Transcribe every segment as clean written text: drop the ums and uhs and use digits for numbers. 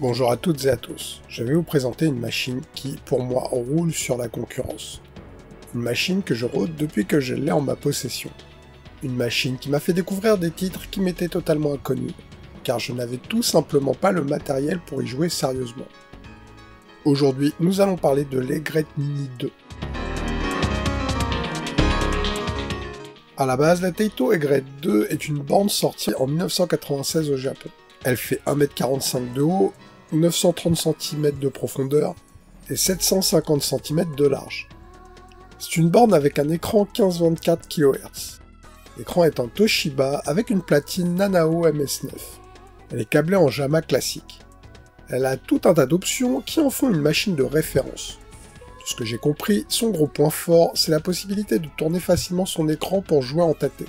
Bonjour à toutes et à tous, je vais vous présenter une machine qui, pour moi, roule sur la concurrence. Une machine que je rôde depuis que je l'ai en ma possession. Une machine qui m'a fait découvrir des titres qui m'étaient totalement inconnus, car je n'avais tout simplement pas le matériel pour y jouer sérieusement. Aujourd'hui, nous allons parler de l'Egret Mini 2. A la base, la Taito Egret II est une bande sortie en 1996 au Japon. Elle fait 1,45 m de haut, 930 cm de profondeur et 750 cm de large. C'est une borne avec un écran 15-24 kHz. L'écran est en Toshiba avec une platine Nanao MS9. Elle est câblée en JAMMA classique. Elle a tout un tas d'options qui en font une machine de référence. De ce que j'ai compris, son gros point fort, c'est la possibilité de tourner facilement son écran pour jouer en tâté.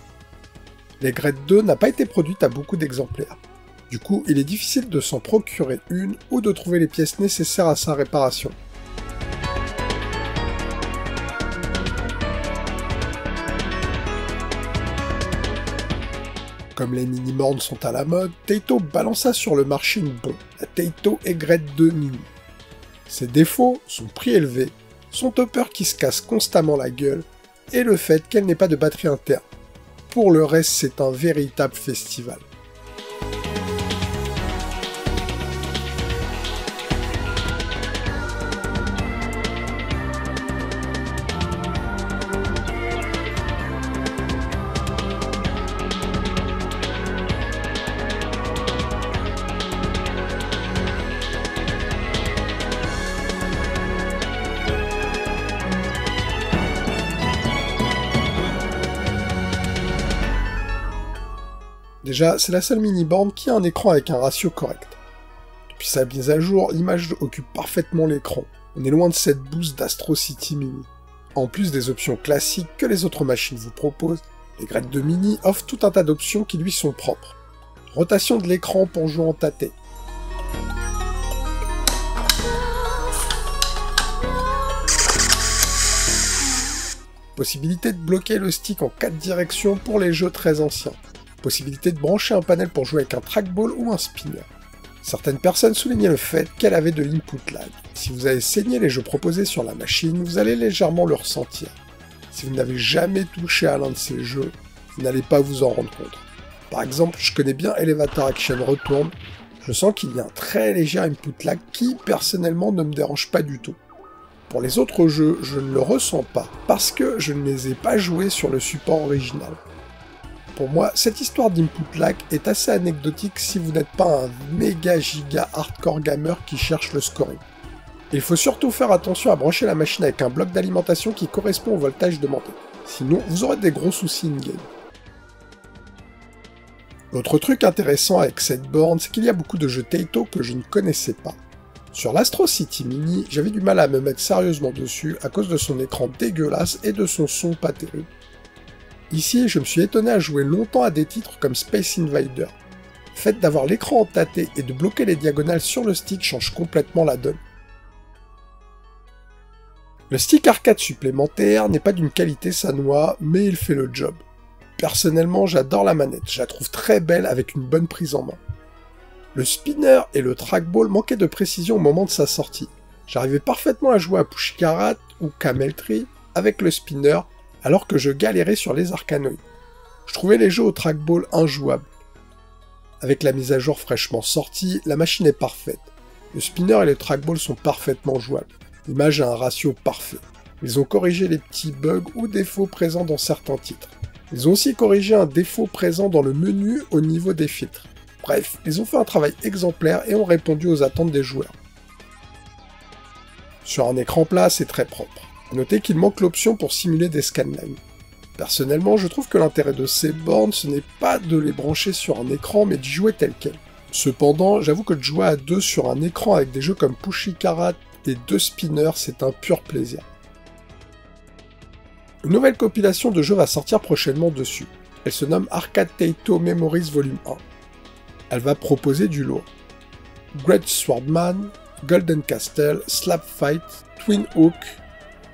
L'Egret II n'a pas été produite à beaucoup d'exemplaires. Du coup, il est difficile de s'en procurer une ou de trouver les pièces nécessaires à sa réparation. Comme les mini-mornes sont à la mode, Taito balança sur le marché une bombe, la Taito Egret II Mini. Ses défauts, son prix élevé, son topper qui se casse constamment la gueule, et le fait qu'elle n'ait pas de batterie interne. Pour le reste, c'est un véritable festival. Déjà, c'est la seule mini-borne qui a un écran avec un ratio correct. Depuis sa mise à jour, l'image occupe parfaitement l'écran. On est loin de cette bouse d'Astro City Mini. En plus des options classiques que les autres machines vous proposent, l'Egret II Mini offre tout un tas d'options qui lui sont propres. Rotation de l'écran pour jouer en tâté. Possibilité de bloquer le stick en 4 directions pour les jeux très anciens. Possibilité de brancher un panel pour jouer avec un trackball ou un spinner. Certaines personnes soulignaient le fait qu'elle avait de l'input lag. Si vous avez saigné les jeux proposés sur la machine, vous allez légèrement le ressentir. Si vous n'avez jamais touché à l'un de ces jeux, vous n'allez pas vous en rendre compte. Par exemple, je connais bien Elevator Action Retourne, je sens qu'il y a un très léger input lag qui, personnellement, ne me dérange pas du tout. Pour les autres jeux, je ne le ressens pas, parce que je ne les ai pas joués sur le support original. Pour moi, cette histoire d'input lag est assez anecdotique si vous n'êtes pas un méga giga hardcore gamer qui cherche le scoring. Il faut surtout faire attention à brancher la machine avec un bloc d'alimentation qui correspond au voltage demandé, sinon vous aurez des gros soucis in-game. L'autre truc intéressant avec cette borne, c'est qu'il y a beaucoup de jeux Taito que je ne connaissais pas. Sur l'Astro City Mini, j'avais du mal à me mettre sérieusement dessus à cause de son écran dégueulasse et de son son pas terrible. Ici, je me suis étonné à jouer longtemps à des titres comme Space Invader. Le fait d'avoir l'écran entâté et de bloquer les diagonales sur le stick change complètement la donne. Le stick arcade supplémentaire n'est pas d'une qualité sanois, mais il fait le job. Personnellement, j'adore la manette, je la trouve très belle avec une bonne prise en main. Le spinner et le trackball manquaient de précision au moment de sa sortie. J'arrivais parfaitement à jouer à Pushkarat ou Camel Tree avec le spinner, alors que je galérais sur les Arcanoïdes. Je trouvais les jeux au trackball injouables. Avec la mise à jour fraîchement sortie, la machine est parfaite. Le spinner et le trackball sont parfaitement jouables. L'image a un ratio parfait. Ils ont corrigé les petits bugs ou défauts présents dans certains titres. Ils ont aussi corrigé un défaut présent dans le menu au niveau des filtres. Bref, ils ont fait un travail exemplaire et ont répondu aux attentes des joueurs. Sur un écran plat, c'est très propre. Notez qu'il manque l'option pour simuler des scanlines. Personnellement, je trouve que l'intérêt de ces bornes, ce n'est pas de les brancher sur un écran, mais de jouer tel quel. Cependant, j'avoue que de jouer à deux sur un écran avec des jeux comme Pushkarat et deux spinners, c'est un pur plaisir. Une nouvelle compilation de jeux va sortir prochainement dessus. Elle se nomme Arcade Taito Memories Volume 1. Elle va proposer du lot. Great Swordman, Golden Castle, Slap Fight, Twin Hook,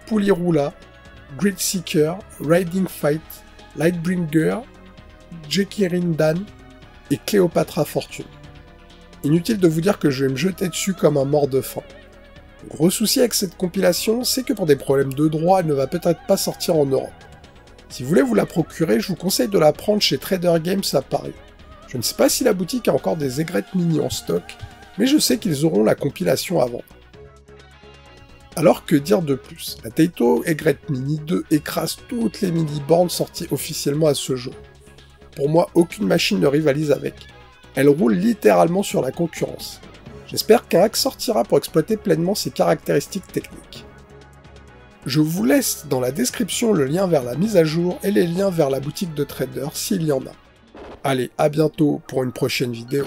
Pouli Roula, Grid Seeker, Riding Fight, Lightbringer, Jekirindan et Cleopatra Fortune. Inutile de vous dire que je vais me jeter dessus comme un mort de faim. Le gros souci avec cette compilation, c'est que pour des problèmes de droit, elle ne va peut-être pas sortir en Europe. Si vous voulez vous la procurer, je vous conseille de la prendre chez Trader Games à Paris. Je ne sais pas si la boutique a encore des Egret Mini en stock, mais je sais qu'ils auront la compilation à vendre. Alors que dire de plus, la Taito Egret Mini 2 écrase toutes les mini-bornes sorties officiellement à ce jour. Pour moi, aucune machine ne rivalise avec. Elle roule littéralement sur la concurrence. J'espère qu'un hack sortira pour exploiter pleinement ses caractéristiques techniques. Je vous laisse dans la description le lien vers la mise à jour et les liens vers la boutique de trader s'il y en a. Allez, à bientôt pour une prochaine vidéo.